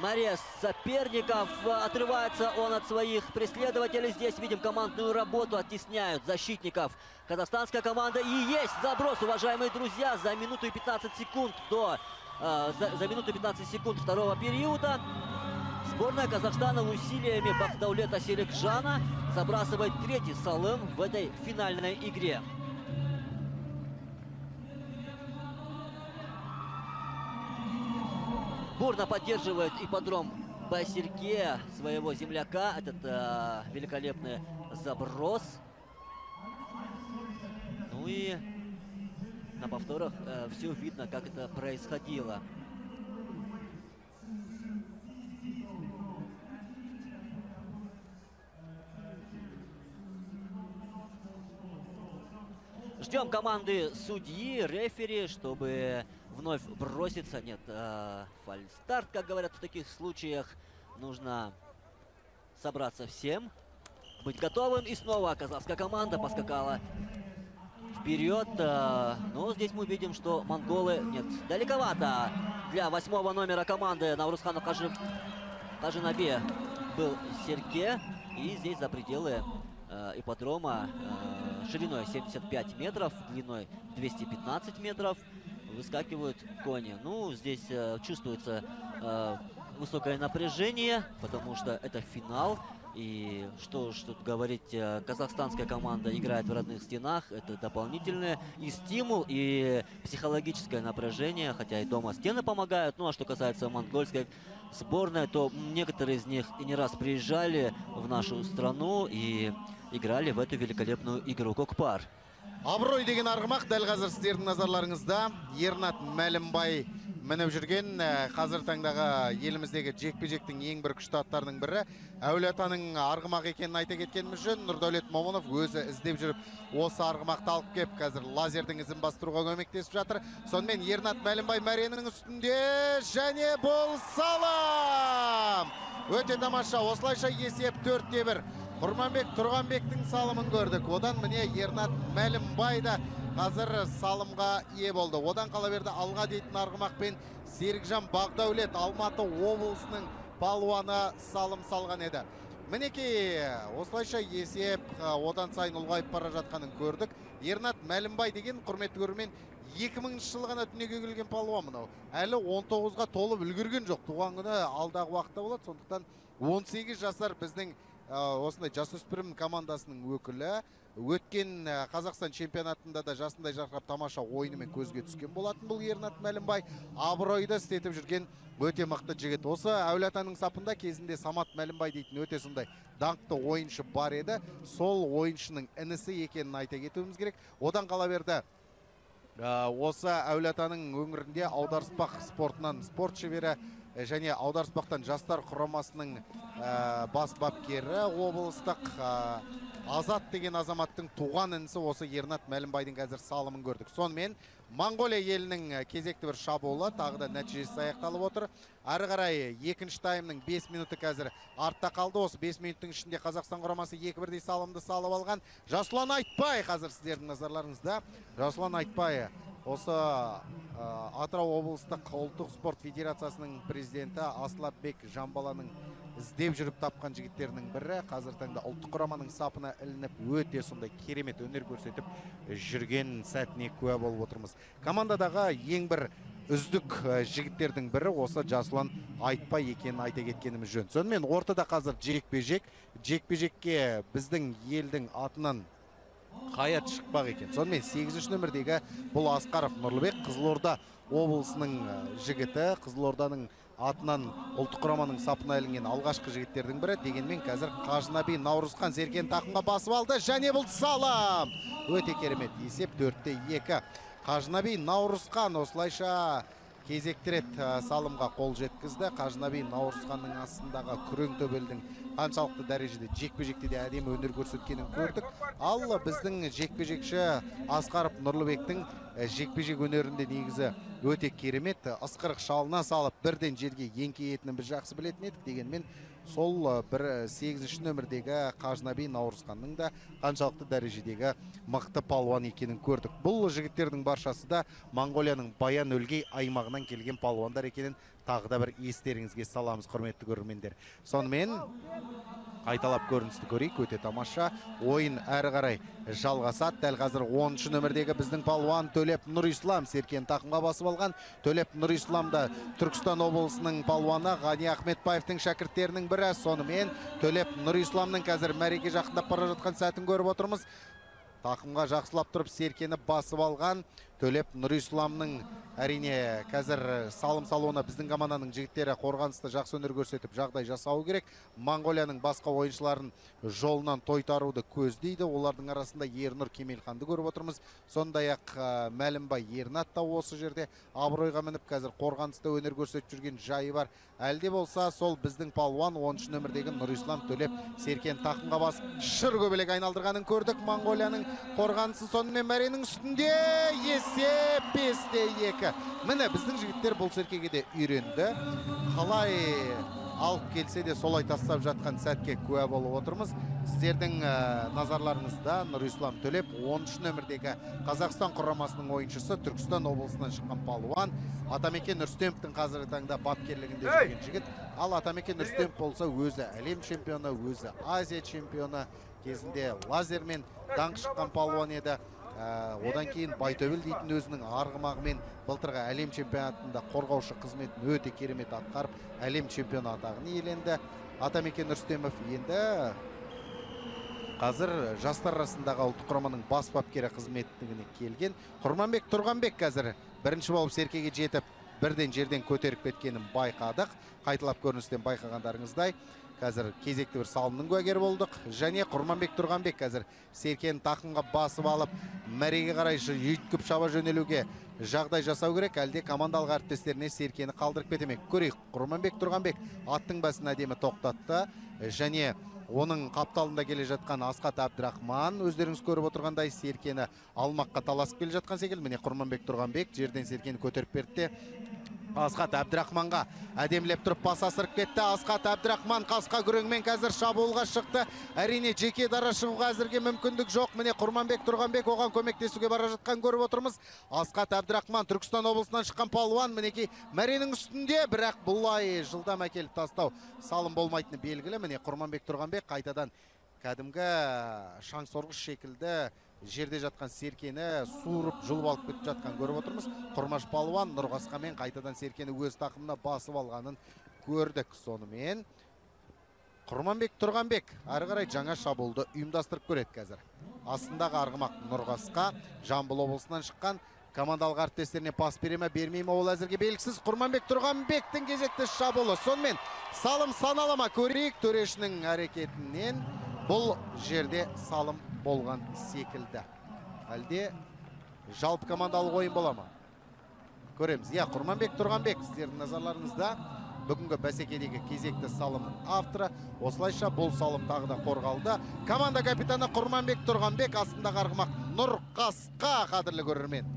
Мария соперников. Отрывается он от своих преследователей. Здесь видим командную работу. Оттесняют защитников казахстанская команда. И есть заброс, уважаемые друзья, за минуту и пятнадцать секунд до э, за, за минуту и пятнадцать секунд второго периода. Сборная Казахстана усилиями Бахдаулета Серикжана забрасывает третий салым в этой финальной игре. Бурно поддерживает ипподром Байсерке своего земляка. Этот э, великолепный заброс. Ну и на повторах э, все видно, как это происходило. Ждем команды судьи, рефери, чтобы вновь броситься. Нет, э, фальстарт, как говорят в таких случаях. Нужно собраться всем, быть готовым. И снова казахская команда поскакала вперед. Э, но здесь мы видим, что монголы... Нет, далековато для восьмого номера команды Наврусхана Кажи... Кажинаби был Серке. И здесь за пределы э, ипподрома э, шириной семьдесят пять метров, длиной двести пятнадцать метров выскакивают кони. Ну, здесь э, чувствуется э, высокое напряжение, потому что это финал. И что уж тут говорить, э, казахстанская команда играет в родных стенах. Это дополнительное и стимул, и психологическое напряжение, хотя и дома стены помогают. Ну, а что касается монгольской сборной, то некоторые из них и не раз приезжали в нашу страну и играли в эту великолепную игру «Кокпар». Аброй деген арғымақ дәл қазір сіздердің назарларыңызда. Ернат Мәлімбай мініп жүрген қазір таңдағы еліміздегі жекпе-жектің ең бір күшті аттарының бірі Әулиятаның арғымақ екенін айта кеткеніміз жөн. Нұрдәулет Момынов өзі іздеп жүріп осы арғымақты алып кеп қазір лазердің ізін бастыруға көмектесіп жатыр. Сонымен Ернат Мәлімбай мәренінің үстінде және бол салам. Өте тамаша, осылайша есеп төрт те бір. Құрманбек Тұрғанбектің салымын көрдік. Одан міне Ернат Мәлімбай да қазір салымға ие болды. Одан қала берді алға дейтін арғымақ пен Серікжан Бақдаулет, Алматы облысының палуаны салым салған еді. Мінекей осылайша есеп одан сайын ұлғайып бара жатқанын көрдік. Ернат Мәлімбай деген құрметті көрермен екі мыңыншы жылы ғана дүниеге келген палуан мынау. Әлі он тоғызға толып үлгерген жоқ. Туған күні алдағы уақытта болады. Сондықтан он сегіз жасар біздің осындай жасөспірім командасының өкілі өткен Қазақстан чемпионатында да жасындай жарқырап тамаша ойынымен көзге түскен болатын бұл Ернат Мәлімбай. Абыройды істетіп жүрген өте мықты жігіт. Осы Әулиятаның сапында кезінде Самат Мәлімбай дейтін өте сондай даңқты ойыншы бар еді. Сол ойыншының інісі екенін айта кетуіміз керек. Одан қала берді осы Әулиятаның өңірінде аударыспақ спортынан спорт шебері және аударыспақтан жастар құрамасының ә, бас бапкері облыстық ә, Азат деген азаматтың туған інісі осы Ернат Мәлімбайдың қазір салымын көрдік. Сонымен Монголия елінің кезекті бір шабуылы тағы да нәтижесі аяқталып отыр. Әрі қарай екінші таймның бес минуты қазір артта қалды. Осы бес минуттың ішінде Қазақстан құрамасы екі бірдей салымды салып алған. Жасұлан Айтбай қазір сіздердің назарларыңызда. Жасұлан Айтбай осы Атырау облыстық ұлттық спорт федерациясының президенті Аслаббек Жамбаланың іздеп жүріп тапқан жігіттерінің бірі. Қазір таңда ұлттық құраманың сапына ілініп өте сондай керемет өнер көрсетіп жүрген сәтіне куә болып отырмыз. Командадағы ең бір үздік жігіттердің бірі осы Жасұлан Айтбай екенін айта кеткеніміз жөн. Сонымен ортада қазір жекпе-жек. Жекпе-жекке біздің елдің атынан Қаят шықпақ екен. Сонымен сегізінші нөмірдегі бұл Асқаров Нұрлыбек, Қызылорда облысының жігіті, Қызылорданың атынан ұлттық құраманың сапына ілінген алғашқы жігіттердің бірі. Дегенмен қазір Кажынаби Наурызхан Зеркен тақымға басып алды. Және бұл салам. Өте керемет. Есеп төрт те екі. Кажынаби Наурызхан осылайша кезектірет салымға қол жеткізді. Қажынабей Наурызханның астындағы күрең төбелдің қаншалықты дәрежеде жекпе-жекте де әдемі өнер көрсеткенін көрдік. Ал біздің жекпе-жекші Асқаров Нұрлыбектің жекпе-жек өнерінде негізі өте керемет. Ысқырық шалына салып бірден жерге еңкейетінін біз жақсы білетін едік. Дегенмен сол сегізінші нөмірдегі Қажынабей Наурызханның да қаншалықты дәрежедегі мықты палуан екенін көрдік. Бұл жігіттердің баршасы да Моңғолияның Баян Өлгей аймағынан келген палуандар екенін тағы да бір естеріңізге саламыз, құрметті көрермендер. Сонымен қайталап көріністі көрейік, өте тамаша ойын әрі қарай жалғасады. Дәл қазір оныншы нөмірдегі біздің палуан Төлеп Нұрислам серкен тақымға басып алған. Төлеп Нұрислам да Түркістан облысының палуаны Ғани Ахметбаевтың шәкірттерінің бірі. Сонымен Төлеп Нұрисламның қазір мәреге жақында бара жатқан сәтін көріп отырмыз. Тақымға жақсылап тұрып серкені басып алған Төлеп Нұрисламның, әрине қазір салым салуына біздің команданың жігіттері қорғанысты жақсы өнер көрсетіп жағдай жасау керек. Моңғолияның басқа ойыншыларын жолынан тойтаруды көздейді. Олардың арасында Ернұр Кемелханды көріп отырмыз. Сондай-ақ Мәлімбай Ернат та осы жерде абыройға мініп қазір қорғанысты өнер көрсетіп жүрген жайы бар. Әлде болса сол біздің палуан оныншы нөмірдегі Нұрислам Төлеп серкен тақымға басып шыр көбелек айналдырғанын көрдік. Моңғолияның қорғанысы сонымен мәренің үстінде есеп бесте екі. Міне біздің жігіттер бұл серкеге де үйренді. Қалай алып келсе де солай тастап жатқан сәтке куә болып отырмыз. Сіздердің назарларыңызда Нұрислам Төлеп оныншы нөмірдегі Қазақстан құрамасының ойыншысы, Түркістан облысынан шыққан палуан. Атамекен Рүстемовтің қазіргі таңда бапкерлігінде жүрген жігіт. Ал Атамекен Рүстемов болса өзі әлем чемпионы, өзі Азия чемпионы, кезінде лазермен даңқ шыққан палуан еді. Одан кейін Байтөбел дейтін өзінің арғымағымен былтырғы әлем чемпионатында қорғаушы қызметін өте керемет атқарып, әлем чемпионы атағын иеленді. Атамекен Рүстемов енді қазір жастар арасындағы ұлттық құраманың бас бапкері қызметіне келген. Құрманбек Тұрғанбек қазір бірінші болып серкеге жетіп, бірден жерден көтеріп кеткенін байқадық. Қайталап көріністен байқағандарыңыздай қазір кезекті бір салымның куәгері болдық. Және Құрманбек Тұрғанбек қазір серкені тақымға басып алып, мәреге қарай жүйткіп шаба жөнелуге жағдай жасау керек. Әлде командалық әріптестеріне серкені қалдырып кетемек. Көрейік, Құрманбек Тұрғанбек аттың басын әдемі тоқтатты. Және оның қапталында келе жатқан Асқат Әбдірахман, өздеріңіз көріп отырғандай, серкені алмаққа таласып келе жатқан секілді. Міне Құрманбек Тұрғанбек жерден серкені көтеріп берді. Асқат Әбдірахманға әдемілеп тұрып бас асырып кетті. Асқат Әбдірахман қасқа күреңмен қазір шабуылға шықты. Әрине жеке дара шығуға әзірге мүмкіндік жоқ. Міне Құрманбек Тұрғанбек оған көмектесуге бара жатқан көріп отырмыз. Асқат Әбдірахман Түркістан облысынан шыққан палуан, мінекей мәренің үстінде, бірақ бұлай жылдам әкеліп тастау салым болмайтыны белгілі. Міне Құрманбек Тұрғанбек қайтадан кәдімгі шаңсорғыш шекілді жерде жатқан серкені суырып жұлып алып кетіп жатқан көріп отырмыз. Құрмаш палуан Нұрғасқамен қайтадан серкені өз тақымына басып алғанын көрдік. Сонымен Құрманбек Тұрғанбек әрі қарай жаңа шабуылды ұйымдастырып көреді қазір. Астындағы арғымақ Нұрғасқа, Жамбыл облысынан шыққан, командалық әріптестеріне пас береме бермей ме ол әзірге белгісіз. Құрманбек Тұрғанбектің кезекті шабуылы. Сонымен салым саналама көрейік. Төрешінің әрекетінен бұл жерде салым болған секілді. Әлде жалпы командалық ойын бола ма? Көреміз. Иә, Құрманбек Тұрғанбек сіздердің назарларыңызда бүгінгі бәсекедегі кезекті салымның авторы. Осылайша бұл салым тағы да қорғалды. Команда капитаны Құрманбек Тұрғанбек, астындағы арғымақ Нұрғасқа. Қадірлі көрермен,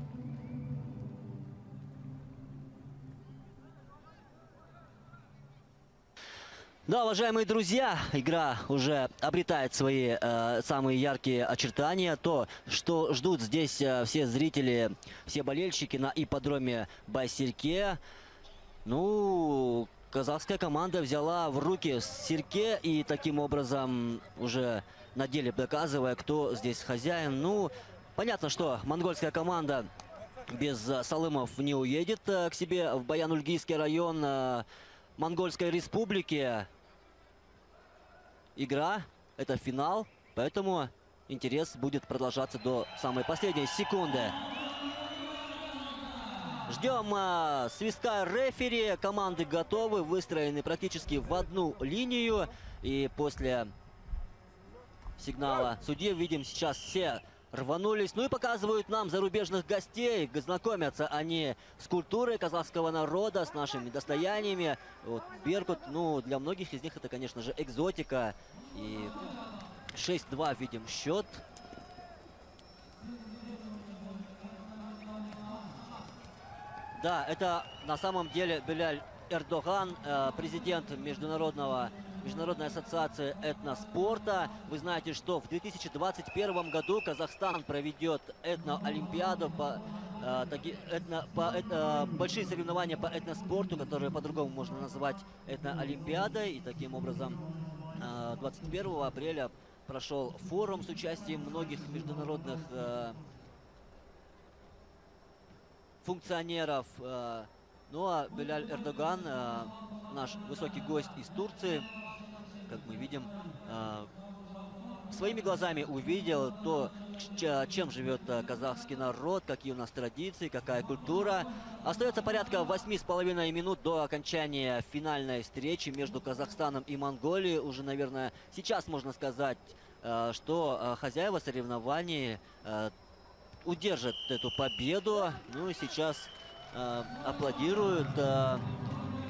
да, уважаемые друзья, игра уже обретает свои э, самые яркие очертания. То, что ждут здесь э, все зрители, все болельщики на ипподроме Байсерке. Ну, казахская команда взяла в руки серке и таким образом уже на деле доказывая, кто здесь хозяин. Ну, понятно, что монгольская команда без э, салымов не уедет э, к себе в Баян-Ульгийский район э, Монгольской Республики. Игра — это финал, поэтому интерес будет продолжаться до самой последней секунды. Ждем а, свистка рефери. Команды готовы, выстроены практически в одну линию. И после сигнала судьи видим сейчас все рванулись. Ну и показывают нам зарубежных гостей. Знакомятся они с культурой казахского народа, с нашими достояниями. Вот, Беркут, ну, для многих из них это, конечно же, экзотика. И шесть-два видим счет. Да, это на самом деле Беляль Эрдоган, президент международного, Международной ассоциации этноспорта. Вы знаете, что в две тысячи двадцать первом году Казахстан проведет этноолимпиаду, по, этно, по, этно, большие соревнования по этноспорту, которые по-другому можно назвать этноолимпиадой. И таким образом двадцать первого апреля прошел форум с участием многих международных функционеров. Ну а Беляль Эрдоган, наш высокий гость из Турции, как мы видим, своими глазами увидел то, чем живет казахский народ, какие у нас традиции, какая культура. Остается порядка восьми с половиной минут до окончания финальной встречи между Казахстаном и Монголией. Уже, наверное, сейчас можно сказать, что хозяева соревнований удержат эту победу. Ну и сейчас э, аплодируют э,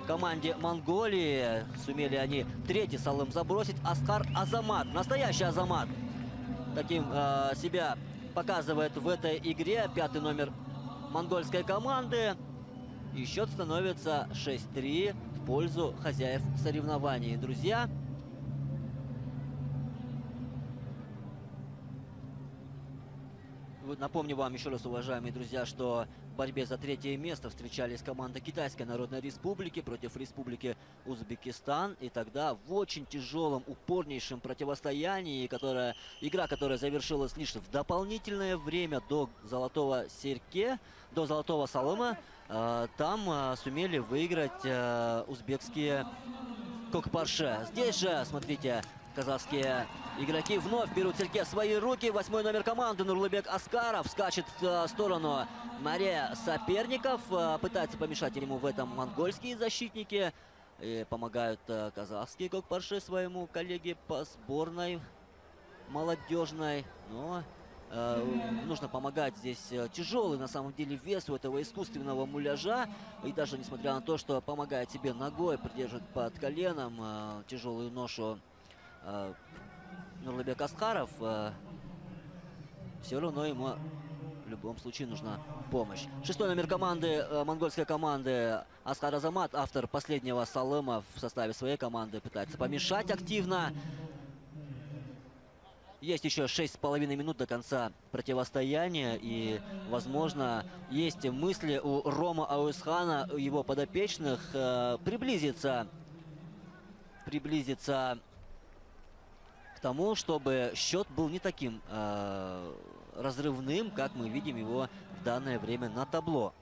команде Монголии. Сумели они третий салым забросить. Аскар Азамат, настоящий Азамат, таким э, себя показывает в этой игре. Пятый номер монгольской команды. И счет становится шесть-три в пользу хозяев соревнований. Друзья, напомню вам еще раз, уважаемые друзья, что в борьбе за третье место встречались команда Китайской Народной Республики против Республики Узбекистан. И тогда в очень тяжелом, упорнейшем противостоянии, которая, игра, которая завершилась лишь в дополнительное время до золотого серке, до золотого салыма, э, там э, сумели выиграть э, узбекские кокпарше. Здесь же, смотрите, казахские игроки вновь берут серке в свои руки. Восьмой номер команды Нурлыбек Аскаров скачет в сторону Мария соперников. Пытается помешать ему в этом монгольские защитники. И помогают казахские кокпарши своему коллеге по сборной молодежной. Но э, нужно помогать. Здесь тяжелый на самом деле вес у этого искусственного муляжа. И даже несмотря на то, что помогает себе ногой, придерживает под коленом э, тяжелую ношу Нурлыбек Аскаров, все равно ему в любом случае нужна помощь. Шестой номер команды, монгольской команды, Аскар Азамат, автор последнего салыма в составе своей команды, пытается помешать активно. Есть еще шесть с половиной минут до конца противостояния. И, возможно, есть мысли у Рома Ауэсхана, у его подопечных, приблизиться, приблизиться к тому, чтобы счет был не таким э, разрывным, как мы видим его в данное время на табло.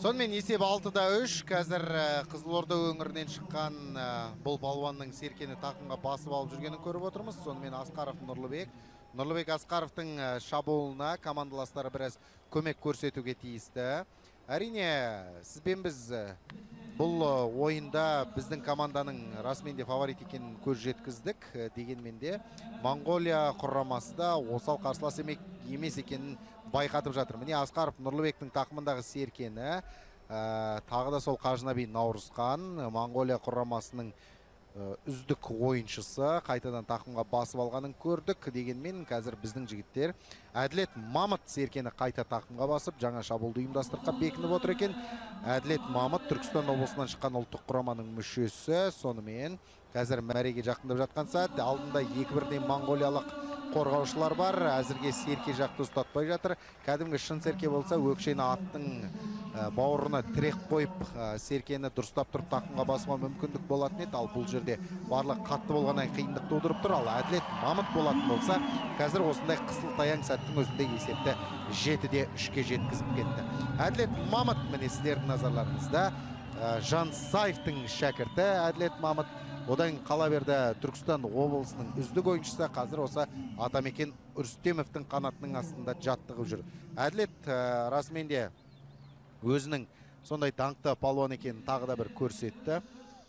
Сонымен есеп алты да үш. Қазір Қызылорда өңірінен шыққан бұл балуанның серкені тақымға басып алып жүргенін көріп отырмыз. Сонымен Аскаров Нұрлыбек. Нұрлыбек Аскаровтың шабуылына командаластары біраз көмек көрсетуге тиісті. Әрине, сізбен біз бұл ойында біздің команданың расымен де фаворит екенін көз жеткіздік. Дегенмен де Монголия құрамасы да осал қарсылас емес екенін байқатып жатыр. Міне Аскаров Нұрлыбектің тақымындағы серкені тағы да сол қажына бейін ауырысқан Монголия құрамасының үздік ойыншысы қайтадан тақымға басып алғанын көрдік. Дегенмен қазір біздің жігіттер Әділет Мамыт серкені қайта тақымға басып жаңа шабуылды ұйымдастырып бекініп отыр екен. Әділет Мамыт Түркістан облысынан шыққан ұлттық құраманың мүшесі. Сонымен қазір мәреге жақындап жатқан сәт. Алдында екі-бірден моңғолиялық қорғаушылар бар. Әзірге серке жақты ұстатпай жатыр. Кәдімгі шын серке болса, өкшені аттың бауырына тірек қойып серкені дұрыстап тұрып тақымға басуға мүмкіндік болатын еді. Ал бұл жерде барлық қатты болғаннан қиындық тудырып тұр. Ал Әділет Мамыт болатын болса, қазір осындай қысылтаяң сәттің өзінде есепті жетіде үшке жеткізіп кетті. Әділет Мамыт, міне сіздердің назарларыңызда, Жан Саевтың шәкірті Әділет Мамыт. Одан қала берді Түркістан облысының үздік ойыншысы, қазір осы атамекен Үрстемовтің қанатының астында жаттығып жүр. Әділет расымен де өзінің сондай даңқты палуан екенін тағы да бір көрсетті.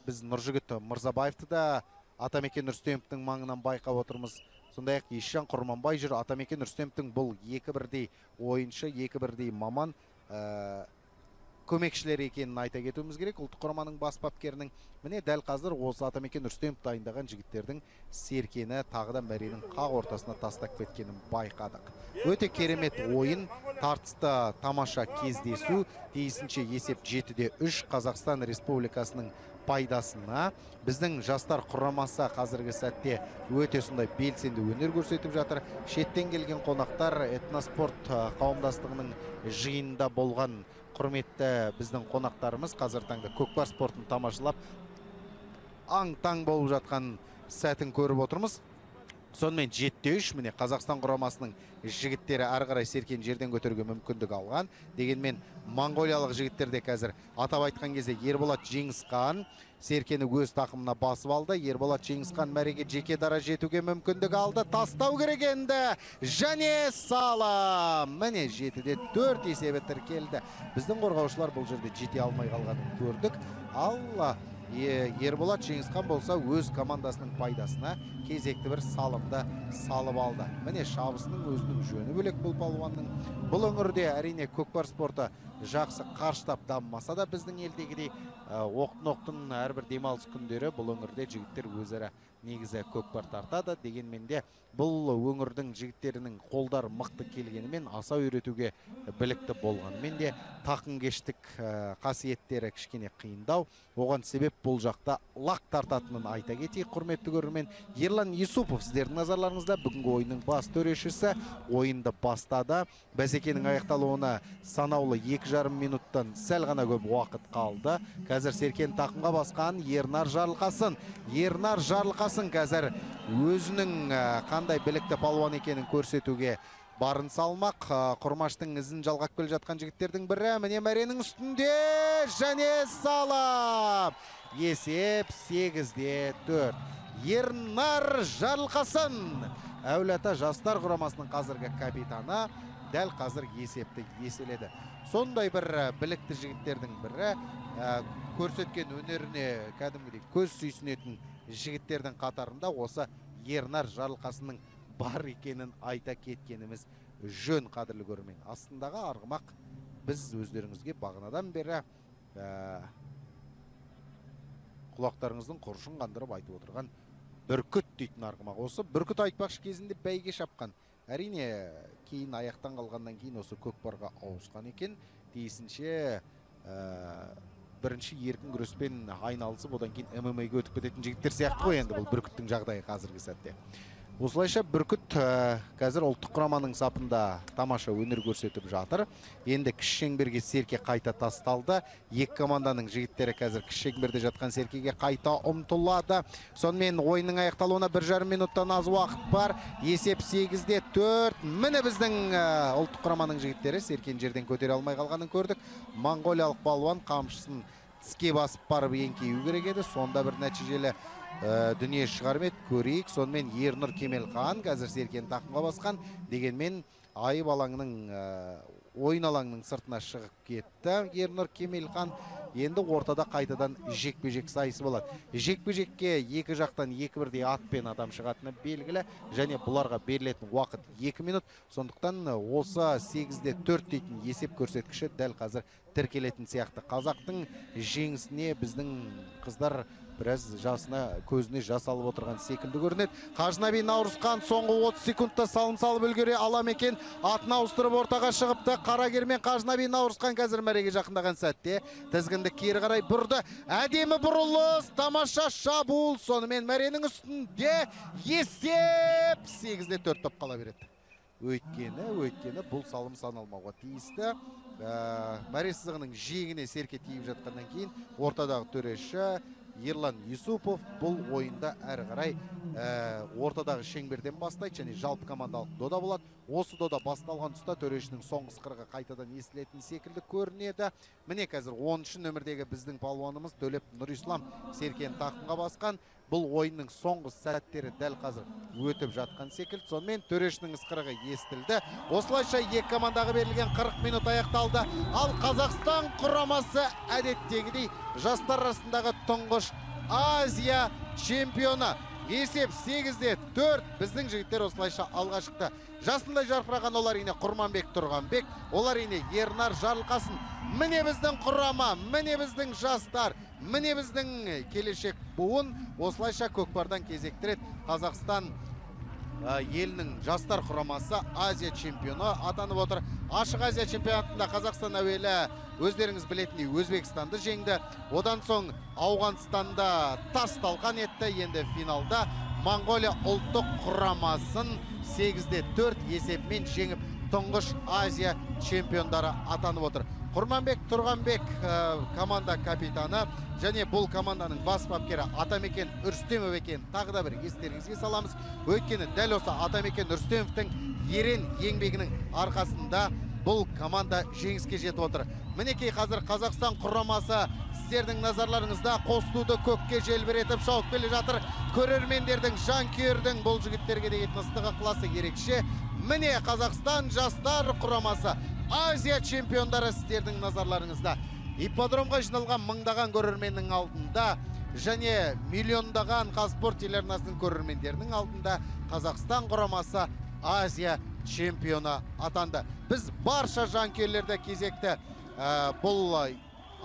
Біз Нұржігіт Мырзабаевты да Атамекен Рүстемовтің маңынан байқап отырмыз. Сондай-ақ Есжан Құрманбай жүр. Атамекен Рүстемовтің бұл екі бірдей ойыншы, екі бірдей маман ә, көмекшілер екенін айта кетуіміз керек. Ұлттық құраманың бас бапкерінің міне дәл қазір осы Атамекен Рүстемов дайындаған жігіттердің серкені тағы да мәредің қақ ортасына тастап кеткенін байқадық. Өте керемет ойын, тартысты тамаша кездесу, тиісінше есеп жетіде үш Қазақстан Республикасының пайдасына. Біздің жастар құрамасы қазіргі сәтте өте сондай белсенді өнер көрсетіп жатыр. Шеттен келген қонақтар этноспорт қауымдастығының жиында болған құрметті біздің қонақтарымыз қазір таңда көкпар спортын тамашалап аң-таң болып жатқан сәтін көріп отырмыз. Сонымен жетіде үш міне Қазақстан құрамасының жігіттері әрі қарай серкен жерден көтеруге мүмкіндік алған. Дегенмен моңғолиялық жігіттерде қазір атап айтқан кезде Ерболат Жеңісхан серкені өз тақымына басып алды. Ерболат Жеңісхан мәреге жеке дара жетуге мүмкіндік алды. Тастау керек енді. Және салам. Міне жетіде төрт есебі тіркелді. Біздің қорғаушылар бұл жерде жете алмай қалғанын көрдік. Алла Ерболат Жеңісхан болса өз командасының пайдасына кезекті бір салымды салып алды. Міне шабысының өзінің жөні бөлек бұл палуанның. Бұл өңірде әрине көкпар спорты жақсы қарыштап дамымаса да біздің елдегідей оқтын-оқтын әрбір демалыс күндері бұл өңірде жігіттер өзара негізі көкпар тартады. Дегенмен де бұл өңірдің жігіттерінің қолдар мықты келгенімен, аса үйретуге білікті болғанымен де тақынкештік қасиеттері кішкене қиындау. Оған себеп бұл жақта лақ тартатынын айта кетейік, құрметті көрермен. Ерлан Юсупов сіздердің назарларыңызда бүгінгі ойынның бас төрешісі. Ойынды бастады. Бәсекенің аяқталуына санаулы екі жарым минуттан сәл ғана көп уақыт қалды. Қазір серкен тақымға басқан Ернар Жарылқасын. Ернар Жарылқасын қазір өзінің қандай білікті палуан екенін көрсетуге барын салмақ. Құрмаштың ізін жалғап келе жатқан жігіттердің бірі. Міне мәренің үстінде және салам. Есеп сегізде төрт. Ернар Жарылқасын әулеті жастар құрамасының қазіргі капитаны дәл қазір есепті еселеді. Сондай бір білікті жігіттердің бірі, көрсеткен өнеріне кәдімгідей көз сүйсінетін жігіттердің қатарында осы Ернар Жарылқасының бар екенін айта кеткеніміз жөн, қадірлі көрермен. Астындағы арғымақ біз өздеріңізге бағанадан бері құлақтарыңыздың құршын қандырып айтып отырған бүркіт дейтін арғымақ. Осы бүркіт айтпақшы кезінде бәйге шапқан. Әрине кейін аяқтан қалғаннан кейін осы көкпарға ауысқан екен. Тиісінше ә, бірінші еркін күреспен айналысып одан кейін эм эм а-ға өтіп кететін жігіттер сияқты ғой енді бұл бүркіттің жағдайы қазіргі сәтте. Осылайша бүркіт ә, қазір ұлттық құраманың сапында тамаша өнер көрсетіп жатыр. Енді кіші шеңберге серке қайта тасталды. Екі команданың жігіттері қазір кіші шеңберде жатқан серкеге қайта ұмтылады. Сонымен ойынның аяқталуына бір жарым минуттан аз уақыт бар. Есеп сегізде төрт. Міне біздің ұлттық құраманың жігіттері серкен жерден көтере алмай қалғанын көрдік. Моңғолиялық балуан қамшысын тіске басып барып еңкею керек еді. Сонда бір нәтижелі дүние шығармет. Көрейік. Сонымен Ернұр Кемелхан қазір серкен тақымға басқан. Дегенмен айып алаңының, ойын алаңының сыртына шығып кетті Ернұр Кемелхан. Енді ортада қайтадан жекпе-жек сайысы болады. Жекпе-жекке екі жақтан екі бірдей атпен адам шығатыны белгілі, және бұларға берілетін уақыт екі минут. Сондықтан осы сегізде төрт дейтін есеп көрсеткіші дәл қазір тіркелетін сияқты. Қазақтың жеңісіне біздің қыздар біраз жасына, көзіне жас алып отырған секілді көрінеді. Қажынаби Наурызхан соңғы отыз секундта салым салып үлгере алам екен. Атын ауыстырып ортаға шығыпты. Қарагермен Қажынаби Наурызхан қазір мәреге жақындаған сәтте тізгінді кері қарай бұрды. Әдемі бұрылыс, тамаша шабуыл. Сонымен мәренің үстінде есеп сегізде төрт топ қала береді. Өйткені, өйткені бұл салым саналмауға тиісті. Мәре сызығының жиегіне серке тиіп жатқаннан кейін ортадағы төреші Ерлан Юсупов бұл ойында әрі қарай ә, ортадағы шеңберден бастайды, және жалпы командалық дода болады. Осы дода басталған тұста төрешінің соңғы сықырға қайтадан естілетін секілді көрінеді. Міне қазір оныншы нөмірдегі біздің палуанымыз Төлеп Нұрислам серкен тақымға басқан. Бұл ойынның соңғы сәттері дәл қазір өтіп жатқан секілді. Сонымен төрешінің ысқырығы естілді. Осылайша екі командаға берілген қырық минут аяқталды. Ал Қазақстан құрамасы әдеттегідей жастар арасындағы тұңғыш Азия чемпионы Есеп сегізде төрт. Біздің жігіттер осылайша алға шықты. Жасындай жарқыраған олар ене Құрманбек Тұрғанбек, олар ене Ернар Жарылқасын. Міне біздің құрама, міне біздің жастар, міне біздің келешек буын осылайша көкпардан кезектіреді. Қазақстан елінің жастар құрамасы Азия чемпионы атанып отыр. Ашық Азия чемпионатында Қазақстан әуелі өздеріңіз білетіндей Өзбекстанды жеңді. Одан соң Ауғанстанда тас талқан етті. Енді финалда Моңғолия ұлттық құрамасын сегізде төрт есепмен жеңіп тұңғыш Азия чемпиондары атанып отыр. Құрманбек Тұрғанбек команда капитаны және бұл команданың бас бапкері Атамекен Үрстемов екен. Тағы да бір естеріңізге саламыз. Өйткені дәл осы Атамекен Үрстемовтің ерен еңбегінің арқасында бұл команда жеңіске жетіп отыр. Мінекей қазір Қазақстан құрамасы сіздердің назарларыңызда қосылуды көкке желбіретіп шауып келе жатыр. Көрермендердің, жанкүйердің бұл жігіттерге деген ыстығы класы ерекше. Міне Қазақстан жастар құрамасы Азия чемпиондары сіздердің назарларыңызда. Ипподромға жиналған мыңдаған көрерменнің алдында және миллиондаған қазспорт телеарнасының көрермендерінің алдында Қазақстан құрамасы Азия чемпионы атанды. Біз барша жанкүйерлерді кезекті бұл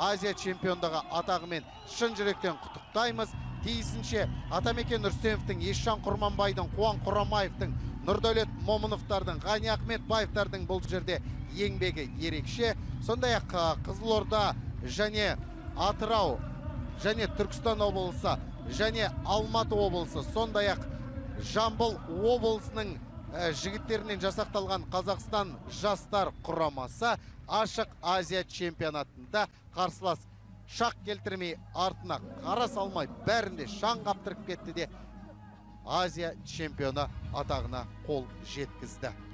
Азия чемпиондағы атағымен шын жүректен құттықтаймыз. Тиісінше Атамекен Нұрсеновтың, Есжан Құрманбайдың, Қуан Құрамаевтың, Нұрдәулет Момыновтардың, Ғани Ахметбаевтардың бұл жерде еңбегі ерекше. Сондай-ақ Қызылорда және Атырау және Түркістан облысы және Алматы облысы, сондай-ақ Жамбыл облысының жігіттерінен жасақталған Қазақстан жастар құрамасы Ашық Азия чемпионатында қарсылас шақ келтірмей, артына қара салмай, бәрінде шаң қаптырып кетті де Азия чемпионы атағына қол жеткізді.